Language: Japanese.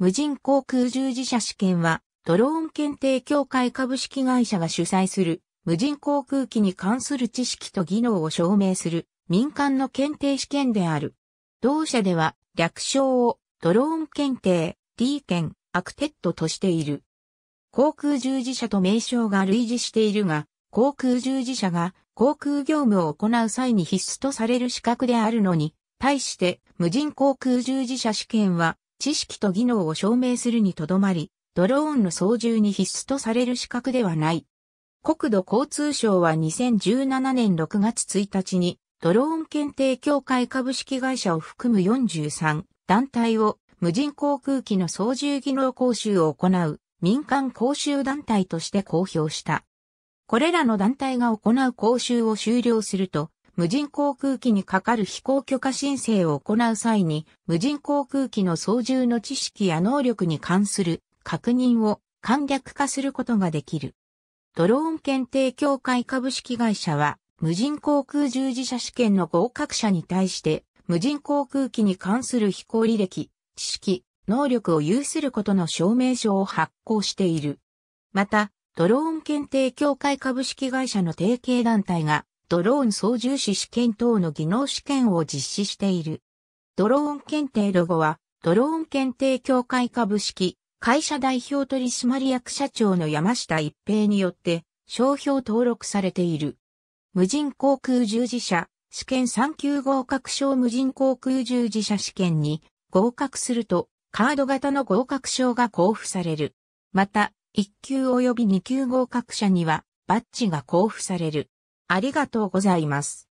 無人航空従事者試験は、ドローン検定協会株式会社が主催する、無人航空機に関する知識と技能を証明する、民間の検定試験である。同社では、略称を、ドローン検定、D 検、AQTDとしている。航空従事者と名称が類似しているが、航空従事者が航空業務を行う際に必須とされる資格であるのに、対して無人航空従事者試験は知識と技能を証明するにとどまり、ドローンの操縦に必須とされる資格ではない。国土交通省は2017年6月1日に、ドローン検定協会株式会社を含む43団体を無人航空機の操縦技能講習を行う。民間講習団体として公表した。これらの団体が行う講習を終了すると、無人航空機にかかる飛行許可申請を行う際に、無人航空機の操縦の知識や能力に関する確認を簡略化することができる。ドローン検定協会株式会社は、無人航空従事者試験の合格者に対して、無人航空機に関する飛行履歴、知識、能力を有することの証明書を発行している。また、ドローン検定協会株式会社の提携団体が、ドローン操縦士試験等の技能試験を実施している。ドローン検定ロゴは、ドローン検定協会株式会社代表取締役社長の山下一平によって、商標登録されている。無人航空従事者、試験3級合格証無人航空従事者試験に合格すると、カード型の合格証が交付される。また、1級及び2級合格者にはバッジが交付される。ありがとうございます。